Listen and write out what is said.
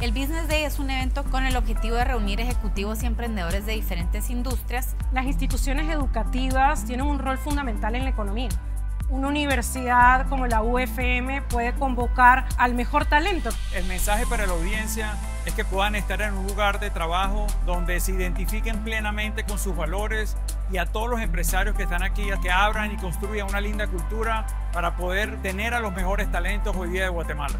El Business Day es un evento con el objetivo de reunir ejecutivos y emprendedores de diferentes industrias. Las instituciones educativas tienen un rol fundamental en la economía. Una universidad como la UFM puede convocar al mejor talento. El mensaje para la audiencia es que puedan estar en un lugar de trabajo donde se identifiquen plenamente con sus valores, y a todos los empresarios que están aquí, que abran y construyan una linda cultura para poder tener a los mejores talentos hoy día de Guatemala.